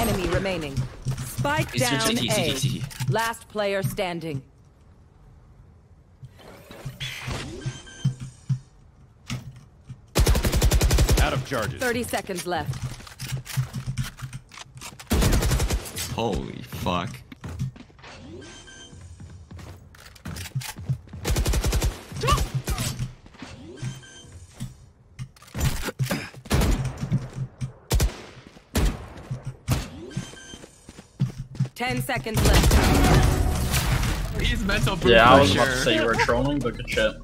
enemy remaining. Spike down A. Last player standing. Out of charges. 30 seconds left. Holy fuck. Ten seconds left. He's mental. Yeah, I was about to say you were trolling, but good shit.